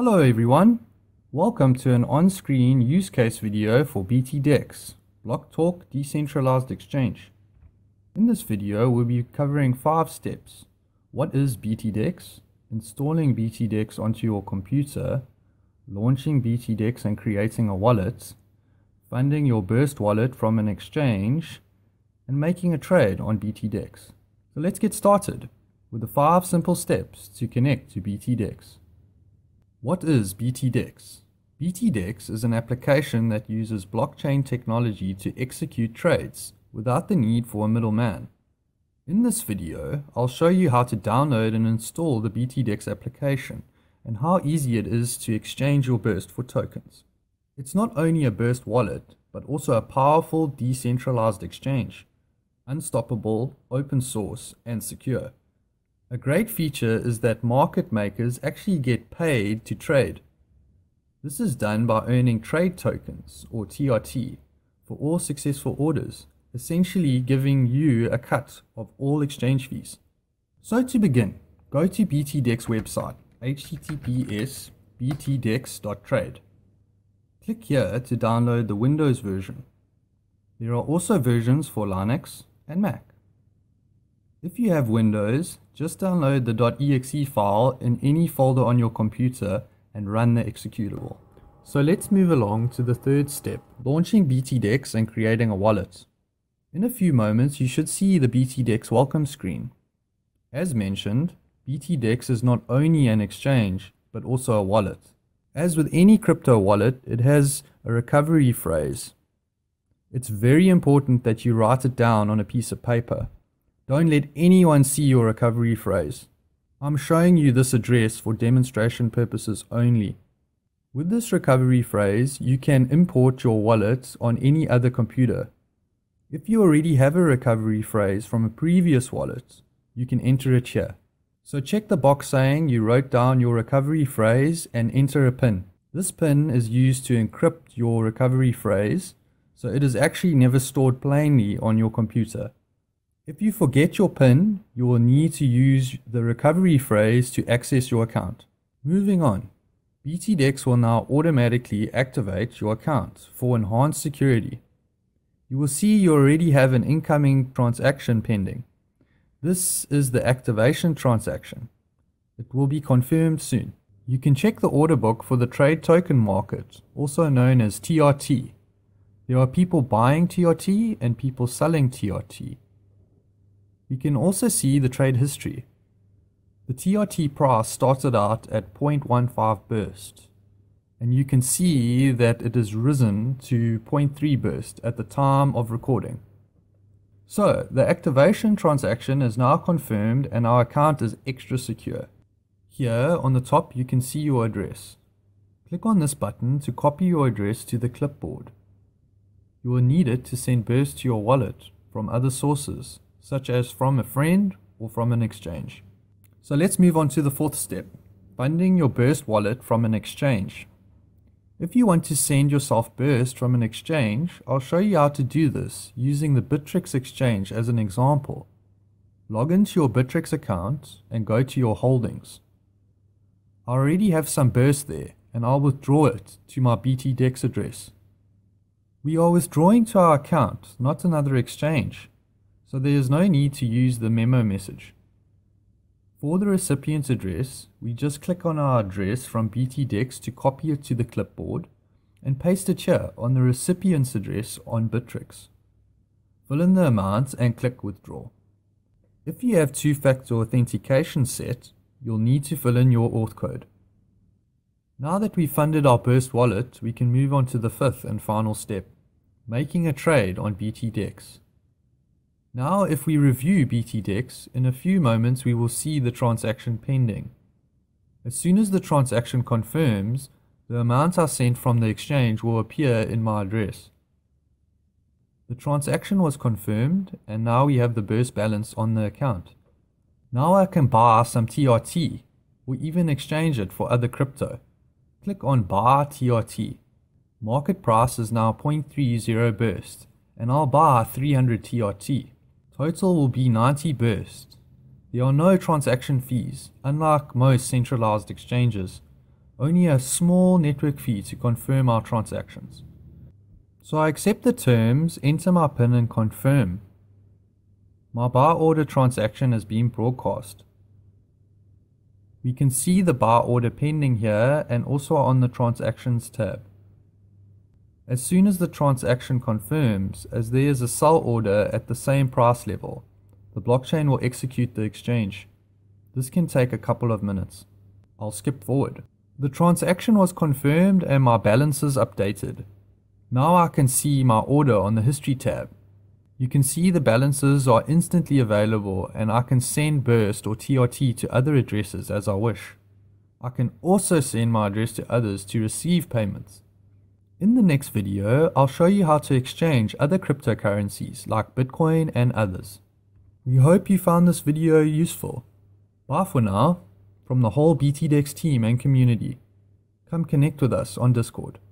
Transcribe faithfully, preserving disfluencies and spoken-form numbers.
Hello everyone, welcome to an on-screen use case video for Bittrex, BlockTalk Decentralized Exchange. In this video we'll be covering five steps. What is Bittrex? Installing Bittrex onto your computer, launching Bittrex and creating a wallet, funding your Burst wallet from an exchange, and making a trade on Bittrex. So let's get started with the five simple steps to connect to Bittrex. What is Bittrex? Bittrex is an application that uses blockchain technology to execute trades without the need for a middleman. In this video, I'll show you how to download and install the Bittrex application and how easy it is to exchange your Burst for tokens. It's not only a Burst wallet, but also a powerful decentralized exchange, unstoppable, open source, and secure. A great feature is that market makers actually get paid to trade. This is done by earning trade tokens, or T R T, for all successful orders, essentially giving you a cut of all exchange fees. So to begin, go to Bittrex website, H T T P S colon slash slash bittrex dot trade. Click here to download the Windows version. There are also versions for Linux and Mac. If you have Windows, just download the .exe file in any folder on your computer and run the executable. So let's move along to the third step, launching Bittrex and creating a wallet. In a few moments you should see the Bittrex welcome screen. As mentioned, Bittrex is not only an exchange, but also a wallet. As with any crypto wallet, it has a recovery phrase. It's very important that you write it down on a piece of paper. Don't let anyone see your recovery phrase. I'm showing you this address for demonstration purposes only. With this recovery phrase, you can import your wallet on any other computer. If you already have a recovery phrase from a previous wallet, you can enter it here. So check the box saying you wrote down your recovery phrase and enter a PIN. This PIN is used to encrypt your recovery phrase, so it is actually never stored plainly on your computer. If you forget your PIN, you will need to use the recovery phrase to access your account. Moving on, Bittrex will now automatically activate your account for enhanced security. You will see you already have an incoming transaction pending. This is the activation transaction. It will be confirmed soon. You can check the order book for the trade token market, also known as T R T. There are people buying T R T and people selling T R T. You can also see the trade history. The T R T price started out at zero point one five burst, and you can see that it has risen to zero point three burst at the time of recording. So the activation transaction is now confirmed and our account is extra secure. Here on the top you can see your address. Click on this button to copy your address to the clipboard. You will need it to send burst to your wallet from other sources, such as from a friend or from an exchange. So let's move on to the fourth step, funding your Burst wallet from an exchange. If you want to send yourself Burst from an exchange, I'll show you how to do this using the Bittrex exchange as an example. Log into your Bittrex account and go to your holdings. I already have some Burst there and I'll withdraw it to my Bittrex address. We are withdrawing to our account, not another exchange. So there is no need to use the memo message. For the recipient's address, we just click on our address from Bittrex to copy it to the clipboard and paste it here on the recipient's address on Bittrex. Fill in the amount and click withdraw. If you have two-factor authentication set, you'll need to fill in your auth code. Now that we've funded our Burst wallet, we can move on to the fifth and final step, making a trade on Bittrex. Now if we review Bittrex, in a few moments we will see the transaction pending. As soon as the transaction confirms, the amount I sent from the exchange will appear in my address. The transaction was confirmed and now we have the burst balance on the account. Now I can buy some T R T or even exchange it for other crypto. Click on buy T R T. Market price is now zero point three zero burst and I'll buy three hundred T R T. Total will be ninety burst. There are no transaction fees, unlike most centralized exchanges. only a small network fee to confirm our transactions. So I accept the terms, enter my PIN and confirm. My buy order transaction has been broadcast. We can see the buy order pending here and also on the transactions tab. As soon as the transaction confirms, as there is a sell order at the same price level, the blockchain will execute the exchange. This can take a couple of minutes. I'll skip forward. The transaction was confirmed and my balances updated. Now I can see my order on the history tab. You can see the balances are instantly available and I can send Burst or T R T to other addresses as I wish. I can also send my address to others to receive payments. In the next video, I'll show you how to exchange other cryptocurrencies like Bitcoin and others. We hope you found this video useful. Bye for now, from the whole Bittrex team and community. Come connect with us on Discord.